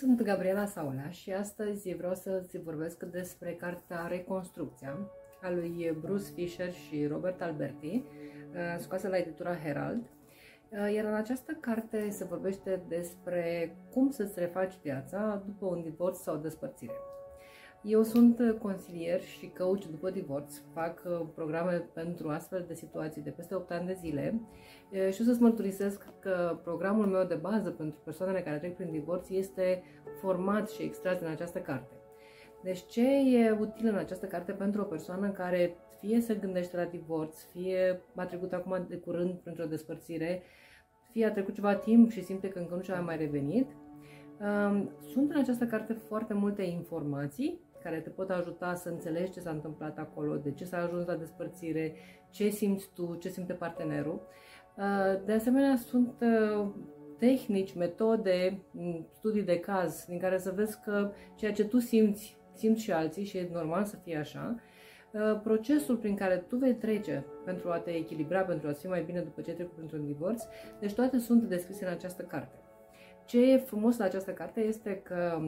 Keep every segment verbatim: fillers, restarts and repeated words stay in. Sunt Gabriela Saulea și astăzi vreau să-ți vorbesc despre cartea Reconstrucția a lui Bruce Fisher și Robert Alberti, scoasă la Editura Herald. Iar în această carte se vorbește despre cum să-ți refaci viața după un divorț sau o despărțire. Eu sunt consilier și coach după divorț, fac programe pentru astfel de situații de peste opt ani de zile și o să-ți mărturisesc că programul meu de bază pentru persoanele care trec prin divorț este format și extras din această carte. Deci ce e util în această carte pentru o persoană care fie se gândește la divorț, fie a trecut acum de curând printr-o despărțire, fie a trecut ceva timp și simte că încă nu și-a mai revenit? Sunt în această carte foarte multe informații care te pot ajuta să înțelegi ce s-a întâmplat acolo, de ce s-a ajuns la despărțire, ce simți tu, ce simte partenerul. De asemenea, sunt tehnici, metode, studii de caz din care să vezi că ceea ce tu simți, simți și alții și e normal să fie așa. Procesul prin care tu vei trece pentru a te echilibra, pentru a fi mai bine după ce ai trecut printr-un divorț, deci toate sunt descrise în această carte. Ce e frumos la această carte este că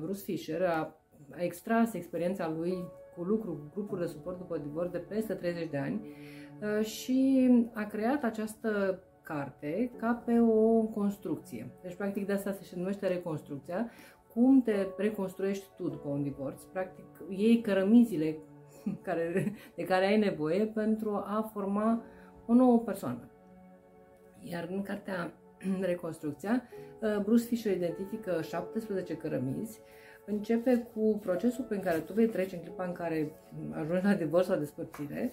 Bruce Fisher a a extras experiența lui cu lucru, cu grupuri de suport după divorț de peste treizeci de ani și a creat această carte ca pe o construcție. Deci, practic, de asta se numește Reconstrucția, cum te reconstruiești tu după un divorț. Practic, iei cărămizile care, de care ai nevoie pentru a forma o nouă persoană. Iar în cartea Reconstrucția, Bruce Fisher identifică șaptesprezece cărămizi. Începe cu procesul prin care tu vei trece în clipa în care ajungi la divorț sau despărțire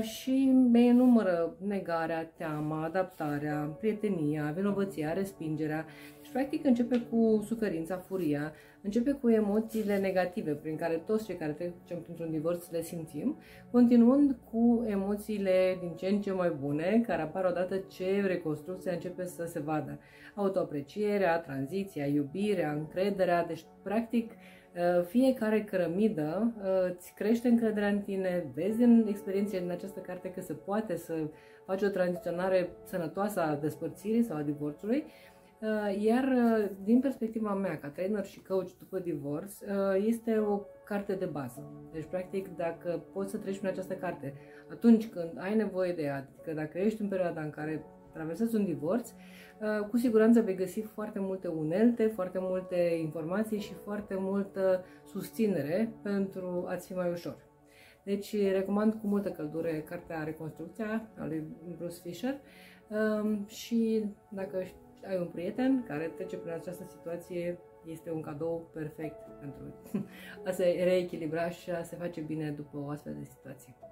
și îi enumără negarea, teama, adaptarea, prietenia, vinovăția, respingerea. Și practic începe cu suferința, furia, începe cu emoțiile negative prin care toți cei care trecem printr-un divorț le simțim, continuând cu emoțiile din ce în ce mai bune care apar odată ce reconstrucția începe să se vadă. Autoaprecierea, tranziția, iubirea, încrederea, deci practic fiecare cărămidă îți crește încrederea în tine, vezi din experiențele din această carte că se poate să faci o tranziționare sănătoasă a despărțirii sau a divorțului. Iar din perspectiva mea, ca trainer și coach după divorț, este o carte de bază. Deci, practic, dacă poți să treci prin această carte atunci când ai nevoie de ea, că dacă ești în perioada în care traversezi un divorț, cu siguranță vei găsi foarte multe unelte, foarte multe informații și foarte multă susținere pentru a-ți fi mai ușor. Deci, recomand cu multă căldură cartea Reconstrucția a lui Bruce Fisher și dacă ai un prieten care trece prin această situație, este un cadou perfect pentru a se reechilibra și a se face bine după o astfel de situație.